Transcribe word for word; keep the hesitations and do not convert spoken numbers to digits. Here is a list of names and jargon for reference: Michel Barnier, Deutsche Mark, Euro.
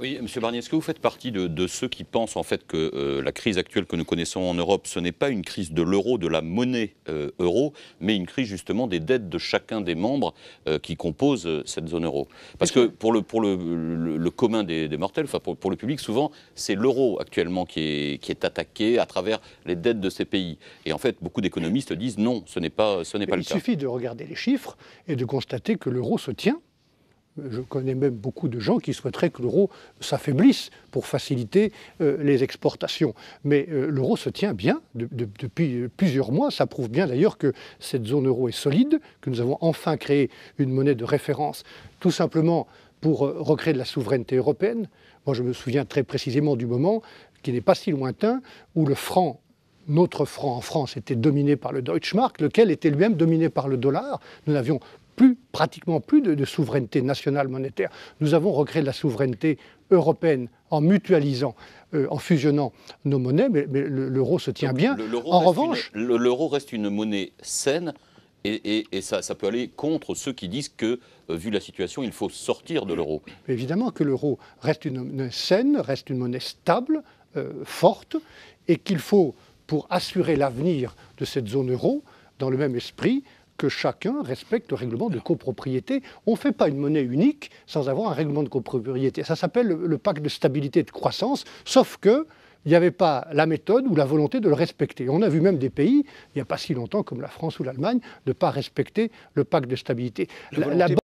Oui, M. Barnier, est-ce que vous faites partie de, de ceux qui pensent en fait que euh, la crise actuelle que nous connaissons en Europe, ce n'est pas une crise de l'euro, de la monnaie euh, euro, mais une crise justement des dettes de chacun des membres euh, qui composent euh, cette zone euro? Parce que pour le, pour le, le, le commun des, des mortels, enfin pour, pour le public, souvent, c'est l'euro actuellement qui est, qui est attaqué à travers les dettes de ces pays. Et en fait, beaucoup d'économistes disent non, ce n'est pas, ce n'est pas le cas. Il suffit de regarder les chiffres et de constater que l'euro se tient. Je connais même beaucoup de gens qui souhaiteraient que l'euro s'affaiblisse pour faciliter euh, les exportations. Mais euh, l'euro se tient bien de, de, depuis plusieurs mois. Ça prouve bien d'ailleurs que cette zone euro est solide, que nous avons enfin créé une monnaie de référence, tout simplement pour euh, recréer de la souveraineté européenne. Moi, je me souviens très précisément du moment qui n'est pas si lointain où le franc, notre franc en France, était dominé par le Deutsche Mark, lequel était lui-même dominé par le dollar. Nous n'avions Plus, pratiquement plus de, de souveraineté nationale monétaire. Nous avons recréé de la souveraineté européenne en mutualisant, euh, en fusionnant nos monnaies, mais, mais l'euro se tient bien. En revanche, l'euro reste une monnaie saine et, et, et ça, ça peut aller contre ceux qui disent que, vu la situation, il faut sortir de l'euro. Évidemment que l'euro reste une monnaie saine, reste une monnaie stable, euh, forte, et qu'il faut, pour assurer l'avenir de cette zone euro, dans le même esprit, que chacun respecte le règlement de copropriété. On ne fait pas une monnaie unique sans avoir un règlement de copropriété. Ça s'appelle le, le pacte de stabilité et de croissance, sauf que il n'y avait pas la méthode ou la volonté de le respecter. On a vu même des pays, il n'y a pas si longtemps, comme la France ou l'Allemagne, de ne pas respecter le pacte de stabilité. La, la